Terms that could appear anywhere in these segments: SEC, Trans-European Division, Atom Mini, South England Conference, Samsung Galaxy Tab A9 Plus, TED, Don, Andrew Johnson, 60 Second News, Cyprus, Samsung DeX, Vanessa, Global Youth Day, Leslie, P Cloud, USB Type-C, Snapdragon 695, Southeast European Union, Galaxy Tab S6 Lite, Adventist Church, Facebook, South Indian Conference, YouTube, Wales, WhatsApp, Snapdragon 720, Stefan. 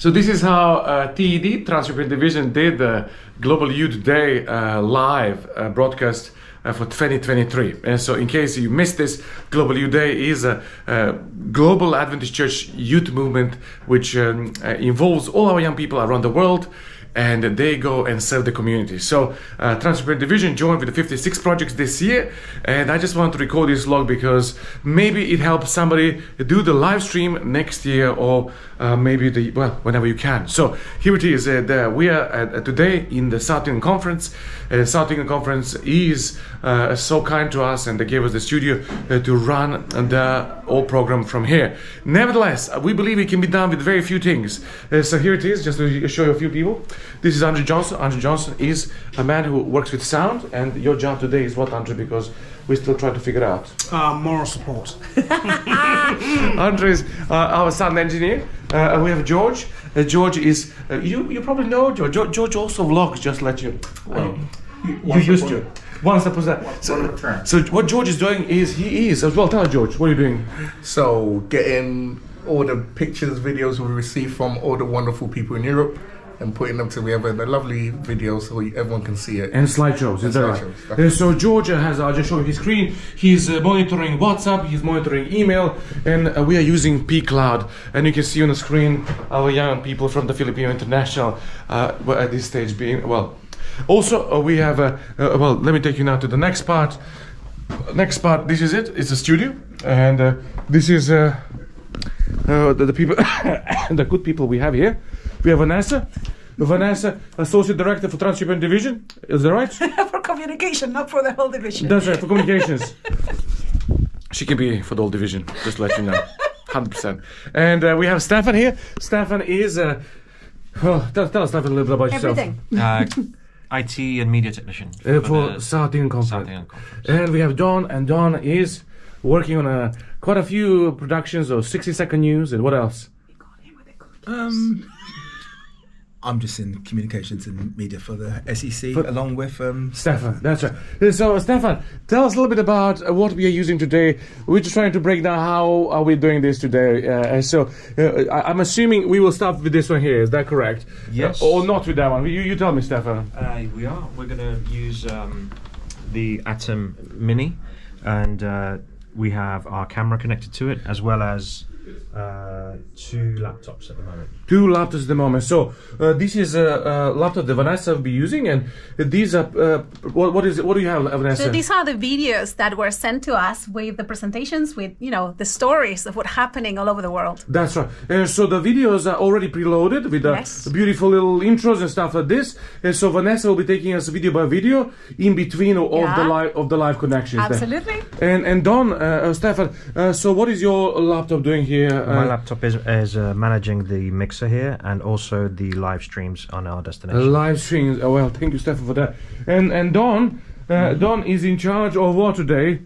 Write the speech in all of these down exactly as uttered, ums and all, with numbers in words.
So this is how uh, T E D, Trans-European Division, did the Global Youth Day uh, live uh, broadcast uh, for twenty twenty-three. And so in case you missed this, Global Youth Day is a, a global Adventist Church youth movement which um, uh, involves all our young people around the world, and they go and serve the community. So uh, Trans-European Division joined with fifty-six projects this year, and I just want to record this log because maybe it helps somebody do the live stream next year, or uh, maybe the, well, whenever you can. So here it is. Uh, the, we are uh, today in the South England Conference. Uh, South England Conference is uh, so kind to us, and they gave us the studio uh, to run the whole program from here. Nevertheless, we believe it can be done with very few things. Uh, so here it is, just to show you a few people. This is Andrew Johnson. Andrew Johnson is a man who works with sound, and your job today is what, Andrew? Because we still try to figure out. Uh, moral support. Andrew is uh, our sound engineer. Uh, we have George. Uh, George is, uh, you you probably know George. George also vlogs, just like you. Well, you used to. Once upon that. So, so what George is doing is, he is, as well, tell George, what are you doing? So getting all the pictures, videos we receive from all the wonderful people in Europe, and putting them together, the lovely videos so everyone can see it. And slideshows, is that right? Uh, so George has, I'll just show you his screen, he's uh, monitoring WhatsApp, he's monitoring email, and uh, we are using P Cloud. And you can see on the screen our young people from the Filipino International uh, were at this stage being, well. Also, uh, we have, a, uh, well, let me take you now to the next part. Next part, this is it, it's a studio, and uh, this is uh, uh, the, the people, the good people we have here. We have Vanessa. Vanessa, Associate Director for Trans-European Division. Is that right? For communication, not for the whole division. That's right, for communications. She can be for the whole division, just to let you know. one hundred percent. And uh, we have Stefan here. Stefan is... Uh, oh, tell, tell us, Stefan, a little bit about yourself. Everything. Uh, I T and media technician. Uh, for the South Indian Conference. South Indian Conference. And we have Don, and Don is working on a, quite a few productions of sixty second news, and what else? Um... I'm just in communications and media for the S E C, for along with um, Stefan. That's right. So, Stefan, tell us a little bit about uh, what we are using today. We're just trying to break down how are we doing this today. Uh, so, uh, I'm assuming we will start with this one here. Is that correct? Yes. Uh, or not with that one? You, you tell me, Stefan. Uh, we are. We're going to use um, the Atom Mini, and uh, we have our camera connected to it, as well as. Uh, two laptops at the moment. Two laptops at the moment. So uh, this is a, a laptop that Vanessa will be using, and these are uh, what, what is it? What do you have, Vanessa? So these are the videos that were sent to us with the presentations, with you know the stories of what's happening all over the world. That's right. And so the videos are already preloaded with the yes. beautiful little intros and stuff like this. And so Vanessa will be taking us video by video in between of yeah. the live of the live connections. Absolutely. There. And and Don, uh, uh, Stefan. Uh, so what is your laptop doing here? Uh, My laptop is, is uh, managing the mixer here and also the live streams on our destination. Live streams. Oh, well, thank you, Stefan, for that. And and Don, uh, Don is in charge of what today?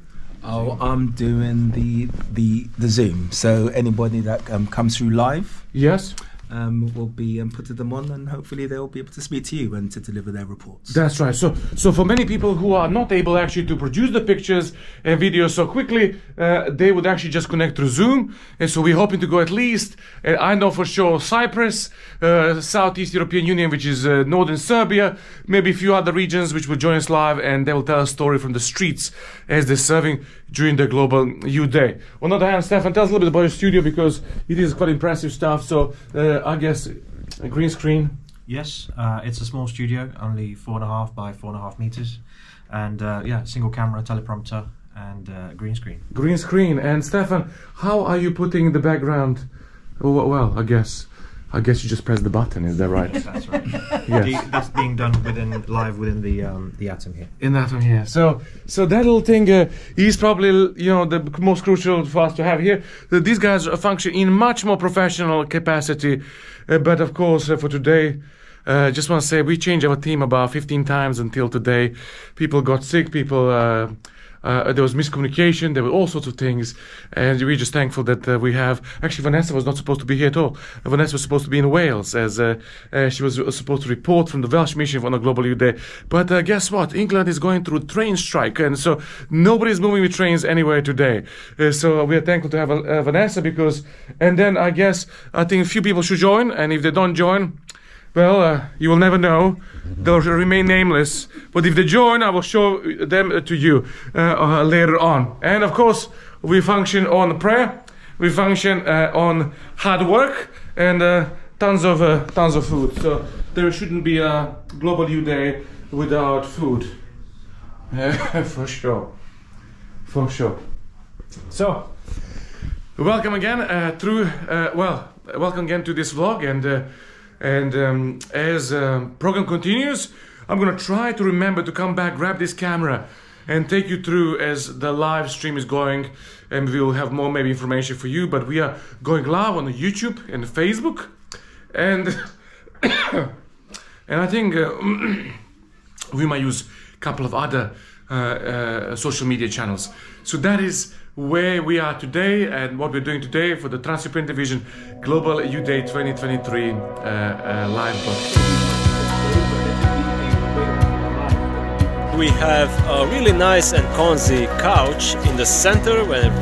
Oh, I'm doing the the the Zoom. So anybody that um, comes through live, yes, um, will be um, put them on, and hopefully they will be able to speak to you and to deliver their reports. That's right. So so for many people who are not able actually to produce the pictures and videos so quickly, uh, they would actually just connect through Zoom. And so we're hoping to go at least, uh, I know for sure, Cyprus, uh, Southeast European Union, which is uh, northern Serbia, maybe a few other regions which will join us live, and they will tell a story from the streets as they're serving during the Global Youth Day. On the other hand, Stefan, tell us a little bit about your studio, because it is quite impressive stuff. So uh, I guess a green screen. Yes, uh, it's a small studio, only four and a half by four and a half meters, and uh, yeah, single camera, teleprompter, and uh, green screen. Green screen. And Stefan, how are you putting the background? Well, well I guess. I guess you just press the button, is that right? Yes, that's right. Yes. The, that's being done within live within the um, the Atom here. In the Atom here. So so that little thing uh, is probably you know the most crucial for us to have here. These guys function in much more professional capacity, uh, but of course uh, for today. I uh, just want to say we changed our team about fifteen times until today. People got sick, people uh, uh, there was miscommunication, there were all sorts of things, and we're just thankful that uh, we have, actually Vanessa was not supposed to be here at all. Vanessa was supposed to be in Wales, as uh, uh, she was supposed to report from the Welsh mission on the Global Youth Day, but uh, guess what, England is going through train strike, and so nobody's moving with trains anywhere today, uh, so we are thankful to have uh, Vanessa, because, and then I guess, I think a few people should join, and if they don't join, well, uh, you will never know. They'll remain nameless. But if they join, I will show them to you uh, uh, later on. And of course, we function on prayer. We function uh, on hard work and uh, tons of uh, tons of food. So there shouldn't be a Global Youth Day without food, for sure, for sure. So, welcome again uh, through. Uh, well, welcome again to this vlog and. Uh, And um, as the um, program continues, I'm going to try to remember to come back, grab this camera and take you through as the live stream is going, and we will have more maybe information for you. But we are going live on the YouTube and Facebook, and and I think uh, we might use a couple of other uh, uh, social media channels. So that is where we are today and what we're doing today for the Trans-European Division Global Youth Day twenty twenty-three uh, uh, live podcast. We have a really nice and cozy couch in the center where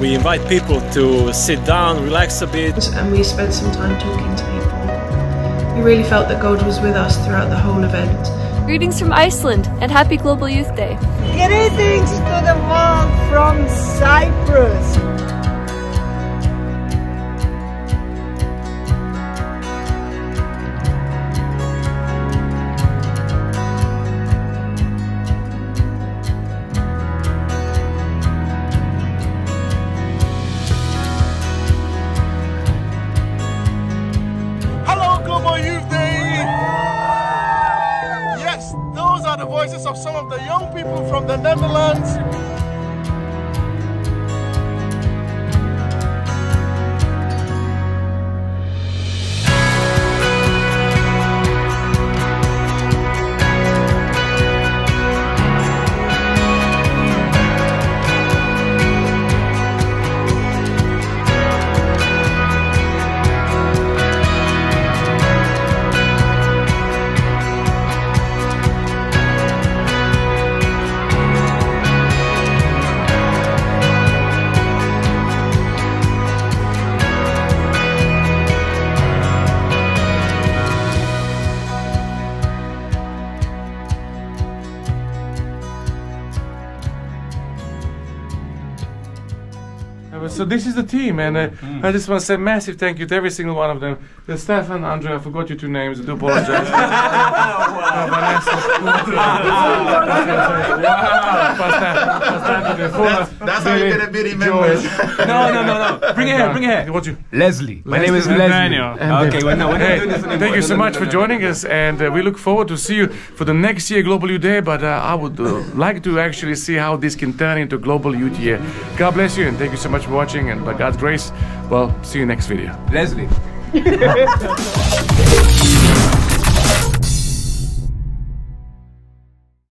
we invite people to sit down, relax a bit. And we spent some time talking to people. We really felt that God was with us throughout the whole event. Greetings from Iceland and happy Global Youth Day. Greetings to the world from Cyprus. So this is the team, and uh, mm. I just want to say massive thank you to every single one of them. There's Stefan, Andrew, I forgot your two names, I do apologize. Oh, wow. Vanessa. That's how you're going to be remembered. No, no, no, no. Bring it here, bring it here. What's you? Leslie. My name is Leslie. Okay, well, no, we're not doing this anymore. Thank you so much for joining us, and uh, we look forward to see you for the next year Global Youth Day, but uh, I would uh, like to actually see how this can turn into Global Youth Year. God bless you, and thank you so much for watching. And by God's grace, well, see you next video. Leslie.